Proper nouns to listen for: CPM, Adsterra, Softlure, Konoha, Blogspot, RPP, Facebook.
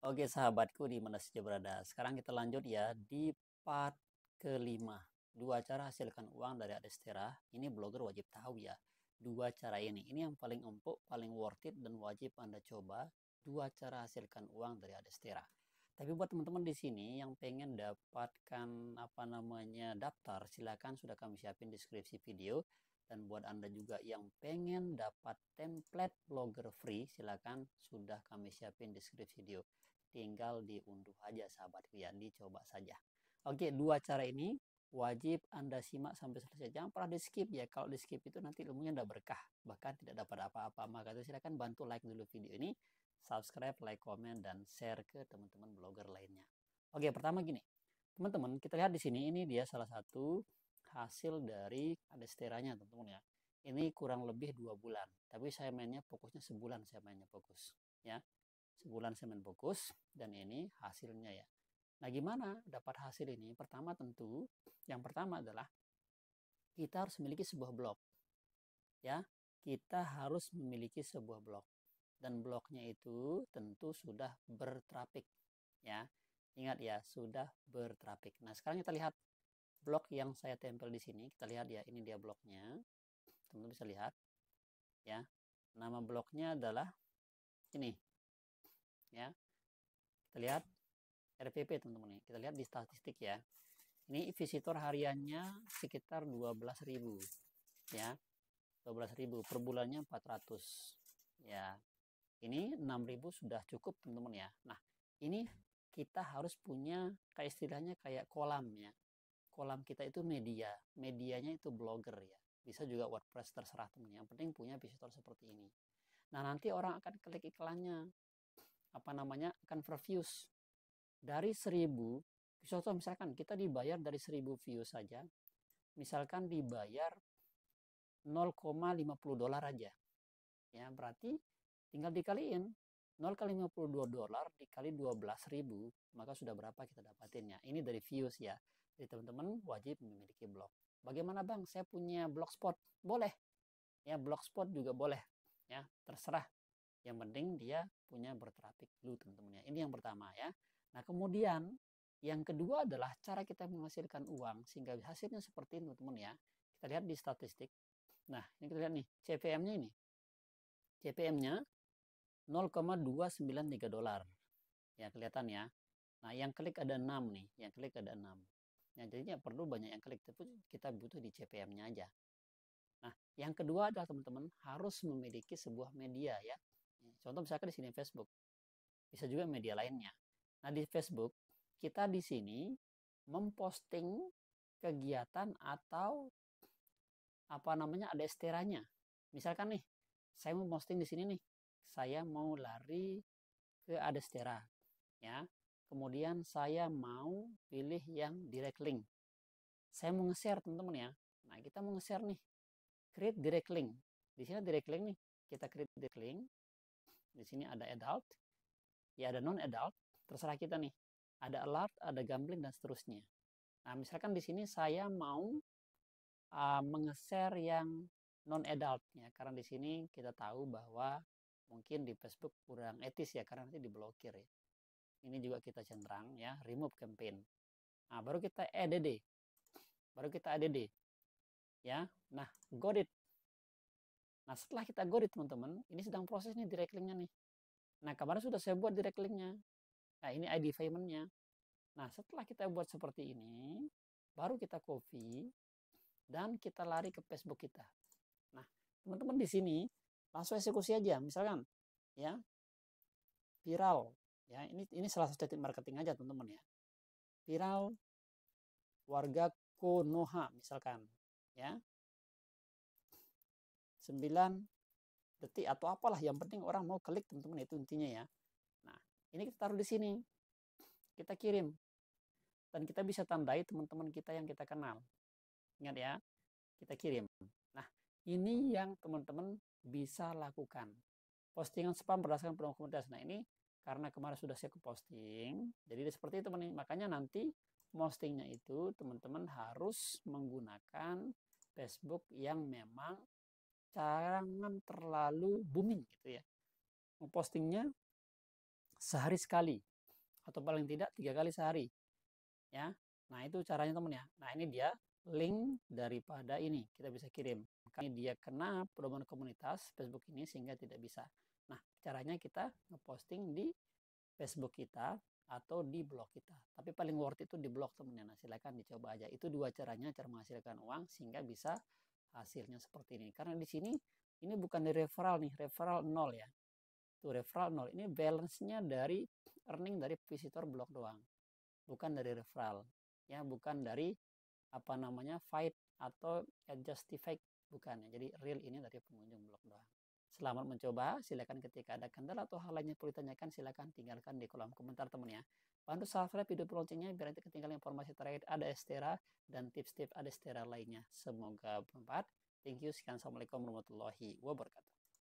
Oke sahabatku di mana saja berada, sekarang kita lanjut ya di part kelima. Dua cara hasilkan uang dari Adsterra. Ini blogger wajib tahu ya. Dua cara ini yang paling empuk, paling worth it dan wajib Anda coba. Dua cara hasilkan uang dari Adsterra. Tapi buat teman-teman di sini yang pengen dapatkan daftar, silakan sudah kami siapin deskripsi video. Dan buat Anda juga yang pengen dapat template blogger free, silakan sudah kami siapin deskripsi video. Tinggal diunduh aja sahabatku ya, dicoba saja. Oke, dua cara ini wajib Anda simak sampai selesai. Jangan pernah di skip ya. Kalau di skip itu nanti ilmunya tidak berkah, bahkan tidak dapat apa-apa. Maka itu silakan bantu like dulu video ini. Subscribe, like, komen, dan share ke teman-teman blogger lainnya. Oke, pertama gini, teman-teman, kita lihat di sini ini dia salah satu hasil dari Adsterra-nya, teman-teman ya. Ini kurang lebih 2 bulan, tapi saya mainnya fokusnya sebulan, sebulan saya main fokus, dan ini hasilnya ya. Nah, gimana dapat hasil ini? Pertama tentu, yang pertama adalah kita harus memiliki sebuah blog, ya. Kita harus memiliki sebuah blog. Dan blognya itu tentu sudah bertrafik ya, ingat ya, sudah bertrafik. Nah sekarang kita lihat blog yang saya tempel di sini, kita lihat ya, ini dia blognya, teman-teman bisa lihat ya, nama blognya adalah ini ya, kita lihat RPP teman-teman, kita lihat di statistik ya, ini visitor hariannya sekitar 12.000 ya, 12.000 per bulannya 400 ya. Ini 6.000 sudah cukup teman-teman ya. Nah ini kita harus punya kayak istilahnya kayak kolam ya. Kolam kita itu media. Medianya itu blogger ya. Bisa juga WordPress terserah teman-teman. Yang penting punya visitor seperti ini. Nah nanti orang akan klik iklannya. Akan views. Dari 1.000. Contoh misalkan kita dibayar dari 1.000 views saja. Misalkan dibayar 0,50 dolar aja. Ya berarti tinggal dikaliin 0 kali 52 dolar dikali 12.000, maka sudah berapa kita dapatinnya. Ini dari views ya. Jadi teman-teman wajib memiliki blog. Bagaimana bang? Saya punya Blogspot, boleh? Ya Blogspot juga boleh. Ya terserah. Yang penting dia punya bertrafik dulu teman-teman ya. Ini yang pertama ya. Nah kemudian yang kedua adalah cara kita menghasilkan uang sehingga hasilnya seperti ini teman-teman ya. Kita lihat di statistik. Nah ini kita lihat nih CPM-nya ini. CPM-nya 0,293 dolar. Ya, kelihatan ya. Nah, yang klik ada 6 nih. Yang klik ada 6. Nah, jadinya perlu banyak yang klik. Tapi kita butuh di CPM-nya aja. Nah, yang kedua adalah teman-teman harus memiliki sebuah media ya. Contoh misalkan di sini Facebook. Bisa juga media lainnya. Nah, di Facebook kita di sini memposting kegiatan atau Adsterra-nya. Misalkan nih, saya mau posting di sini nih. Saya mau lari ke Adsterra ya. Kemudian saya mau pilih yang direct link. Saya mau nge-share teman-teman ya. Nah, kita mau nge-share nih. Create direct link. Di sini direct link nih. Kita create direct link. Di sini ada adult. Ya, ada non adult, terserah kita nih. Ada alert, ada gambling dan seterusnya. Nah, misalkan di sini saya mau nge-share yang non adult ya, karena di sini kita tahu bahwa mungkin di Facebook kurang etis ya, karena nanti diblokir ya. Ini juga kita centang ya, remove campaign. Nah, baru kita add. Baru kita add ya. Nah, got it. Nah, setelah kita got it teman-teman, ini sedang proses nih direct link-nya nih. Nah, kemarin sudah saya buat direct link-nya. Nah, ini ID payment-nya. Nah, setelah kita buat seperti ini, baru kita copy dan kita lari ke Facebook kita. Nah, teman-teman di sini langsung eksekusi aja, misalkan ya viral ya, ini salah satu teknik marketing aja teman-teman ya, viral warga Konoha misalkan ya, 9 detik atau apalah, yang penting orang mau klik teman-teman, itu intinya ya. Nah ini kita taruh di sini, kita kirim dan kita bisa tandai teman-teman kita yang kita kenal, ingat ya, kita kirim. Nah ini yang teman-teman bisa lakukan. Postingan spam berdasarkan peluang komunitas. Nah ini karena kemarin sudah saya posting, jadi seperti itu teman-teman. Makanya nanti postingnya itu teman-teman harus menggunakan Facebook yang memang jangan terlalu booming gitu ya. Postingnya sehari sekali atau paling tidak 3 kali sehari ya. Nah itu caranya teman ya. Nah ini dia link daripada ini kita bisa kirim. Ini dia kena pedoman komunitas Facebook ini sehingga tidak bisa. Nah caranya kita ngeposting di Facebook kita atau di blog kita. Tapi paling worth itu di blog temennya. Nah silahkan dicoba aja. Itu 2 caranya cara menghasilkan uang sehingga bisa hasilnya seperti ini. Karena di sini ini bukan di referral nih, referral 0 ya. Itu referral 0. Ini balance-nya dari earning dari visitor blog doang. Bukan dari referral. Ya bukan dari apa namanya fight atau justify bukan. Jadi real ini dari pengunjung blog doang. Selamat mencoba, silakan ketika ada kendala atau hal lainnya perlu ditanyakan, silakan tinggalkan di kolom komentar teman ya. Bantu subscribe video loncengnya biar tidak ketinggalan informasi terakhir Adsterra dan tips-tips Adsterra lainnya. Semoga bermanfaat. Thank you, sekian. Assalamualaikum warahmatullahi wabarakatuh.